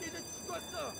geht ins Wasser!